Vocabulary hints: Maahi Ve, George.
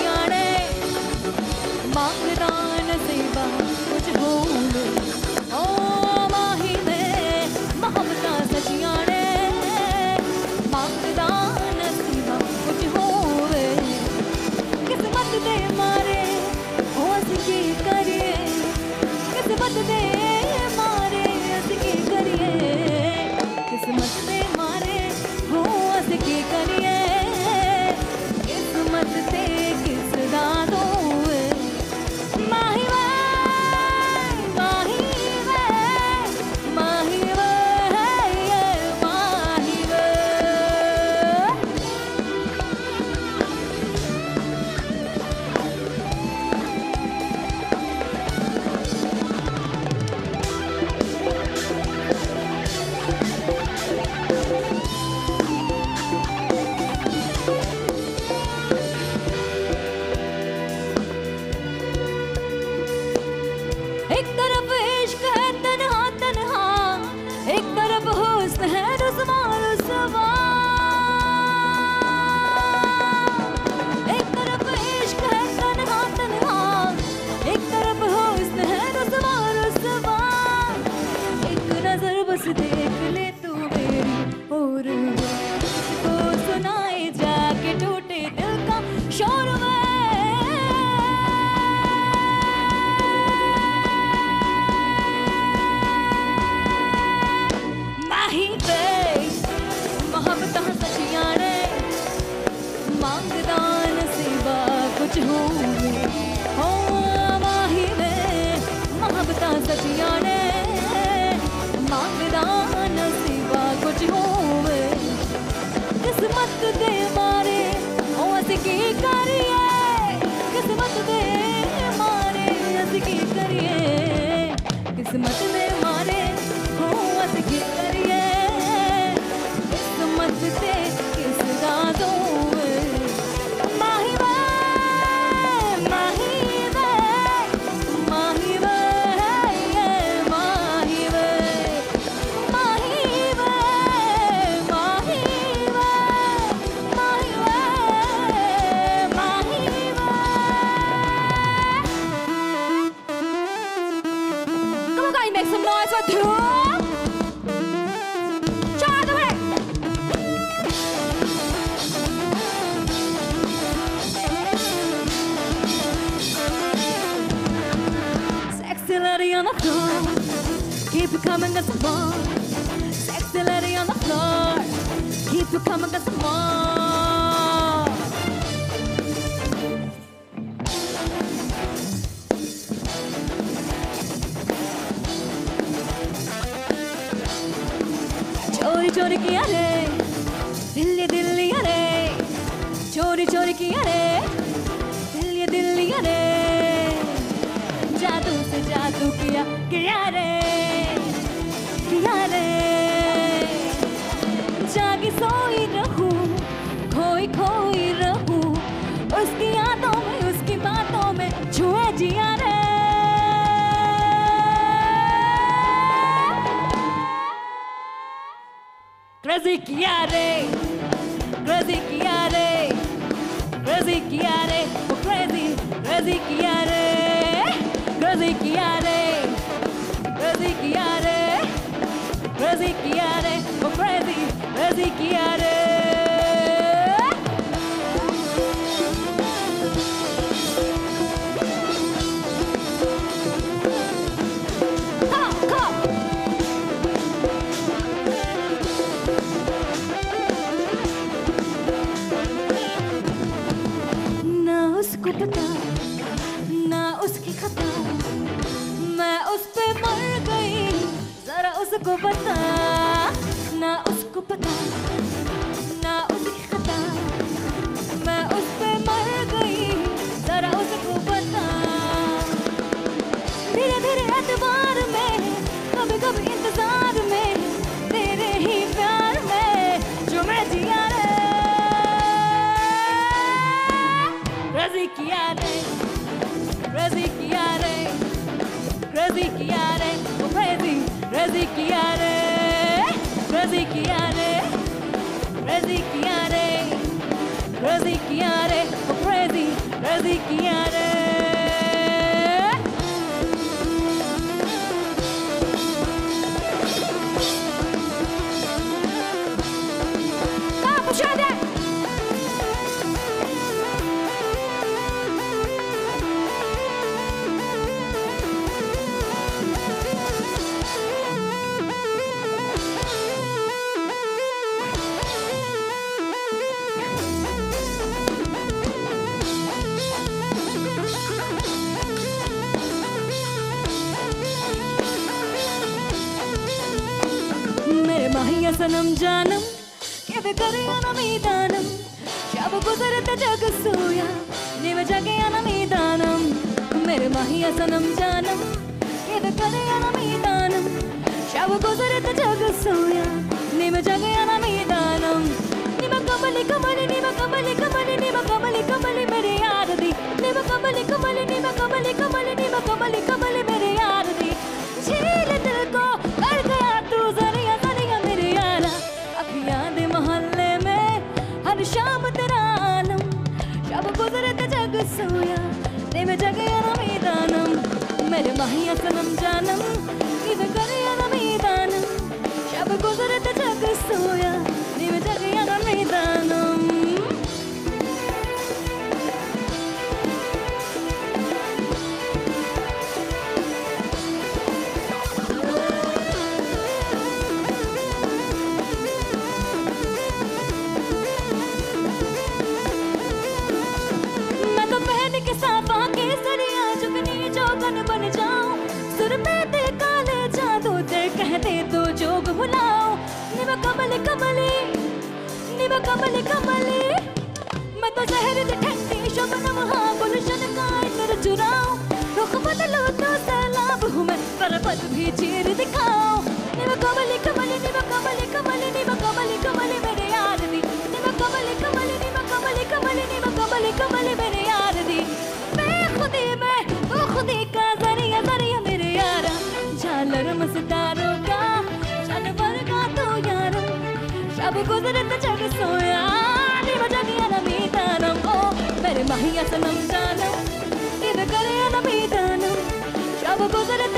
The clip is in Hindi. जाने मांगना नसीबा कुछ भूल ओ माही वे मोहब्बत सचियाने मांगना नसीबा कुछ होवे किस्मत दे मारे होश की करिए किस्मत दे मारे होश की करिए किस्मत दे मारे होश की करिए किस्मत दे किस दादो देख ले तू मेरी और तुझको सुनाए जाके टूटे दिल का शोर वे माही वे मोहब्बत सचिया रे मांगदा नसीबा कुछ होवे ओ माही वे मोहब्बत सचिया रे नसीबा कुछ होवे किस्मत दे मारे होश की करिए किस्मत दे मारे होश की करिए किस्मत दे मारे होश की करिए किस्मत दे किस दादो on the floor, keep you coming as more. Sexy lady on the floor, keep you coming as more. Chori chori kiya re, dilli dilli re, chori chori kiya re, dilli dilli re. जादू से जादू किया किया रे जागी सोई रहूं खोई खोई रहूं उसकी यादों में उसकी बातों में छुए जिया रे क्रेजी किया रे क्रेजी किया रे क्रेजी किया रे वो क्रेजी क्रेजी किया रे Rosikiare, oh crazy, Rosikiare. Na usko pata, na uski khata, main us pe mar gayi. जरा उसको बता ना उसको पता ना उसकी खता मैं उस पे मर गई जरा उसको बता धीरे धीरे एतबार में कभी कभी इंतजार में तेरे ही प्यार में जो मैं जिया रे रज़िकिया रे रज़िकिया रे रज़िकिया रे ओ बेबी रज़िकियारे रज़िकियारे रज़िकियारे रज़िकियारे ओ क्रेजी माही असनम जानम के वे करे अनमीदानम जब गुजरता जग सूया ने वे जगे अनमीदानम मेरे माही असनम जानम के वे करे अनमीदानम जब गुजरता जग सूया ने वे जगे अनमीदानम निम कमली कमली निम कमली कमली निम कमली कमली मेरे यार दी निम कमली कमली निम कमली कमली निम कमली कमली मेरे यार दी झील दिल को कर गया तू जरिया जरिया मेरे यारा अब याद मोहल्ले में हर शाम तेरा आलम जब गुजरता जग सोया ने में जगे अनमीदानम मेरे माही असनम जानम इधर करे अनमीदानम जब गुजरता जग सोया ने में जगे अनमीदानम कमली कमली निवा कमली कमली मैं तो जहर से ठंडी शबनम हाँ गुलशन का इत्र चुराऊं रुख बदलो तो सैलाब हूँ मैं पर्वत भी चीर दिखाऊं निवा कमली कमली निवा कमली कमली निवा कमली कमली मेरे यार दी निवा कमली कमली निवा कमली कमली निवा कमली कमली मेरे यार दी मैं खुदी का जरिया जरिया मेरे यारा झालर मस्तारों का अब गुजरता जग सोया ने बजाया नमीदानम ओ मेरे माही असनम जानम इधर करे नमीदानम अब गुजरता